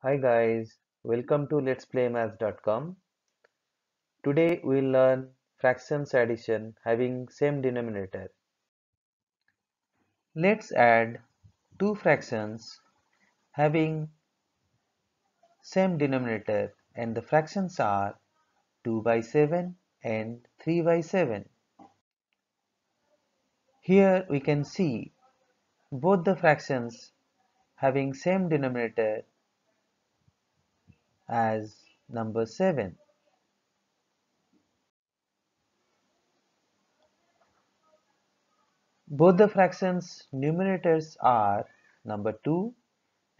Hi guys, welcome to letsplaymaths.com. Today we'll learn fractions addition having same denominator. Let's add two fractions having same denominator, and the fractions are 2 by 7 and 3 by 7. Here we can see both the fractions having same denominator as number 7. Both the fractions numerators are number 2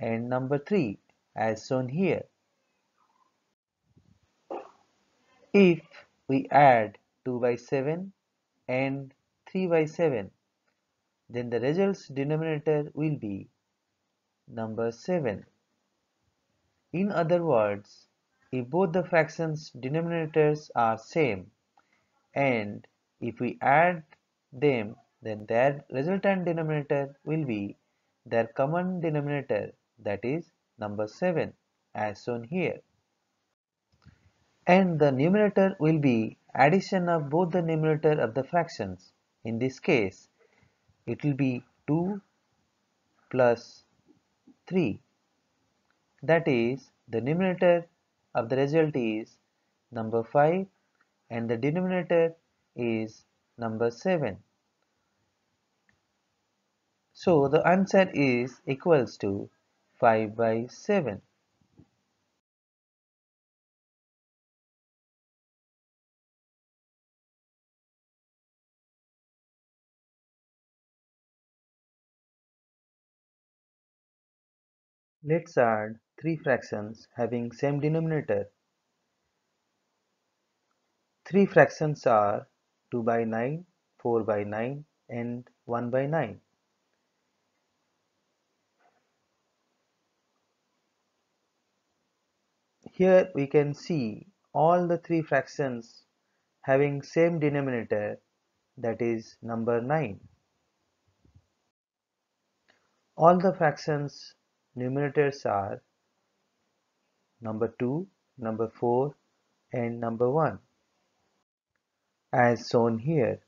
and number 3 as shown here. If we add 2 by 7 and 3 by 7, then the results denominator will be number 7. In other words, if both the fractions denominators are same and if we add them, then their resultant denominator will be their common denominator, that is number 7 as shown here. And the numerator will be addition of both the numerator of the fractions. In this case, it will be 2 plus 3. That is, the numerator of the result is number 5 and the denominator is number 7. So the answer is equals to 5 by 7. Let's add three fractions having same denominator. Three fractions are 2 by 9, 4 by 9 and 1 by 9. Here we can see all the three fractions having same denominator, that is number 9. All the fractions numerators are number 2, number 4 and number 1 as shown here.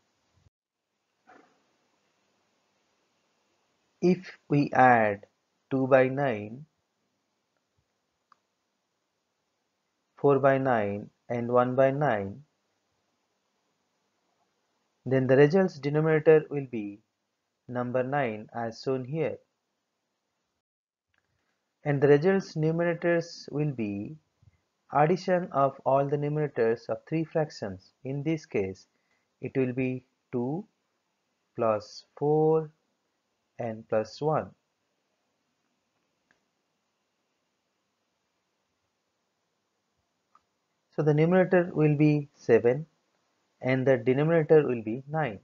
If we add 2 by 9, 4 by 9 and 1 by 9, then the results denominator will be number 9 as shown here. And the results numerators will be addition of all the numerators of three fractions. In this case, it will be 2 plus 4 and plus 1. So the numerator will be 7 and the denominator will be 9.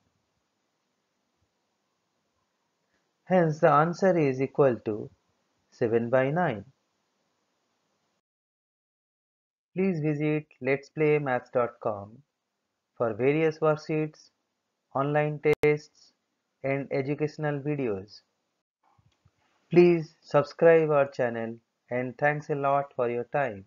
Hence the answer is equal to 7 by 9. Please visit letsplaymaths.com for various worksheets, online tests, and educational videos. Please subscribe our channel and thanks a lot for your time.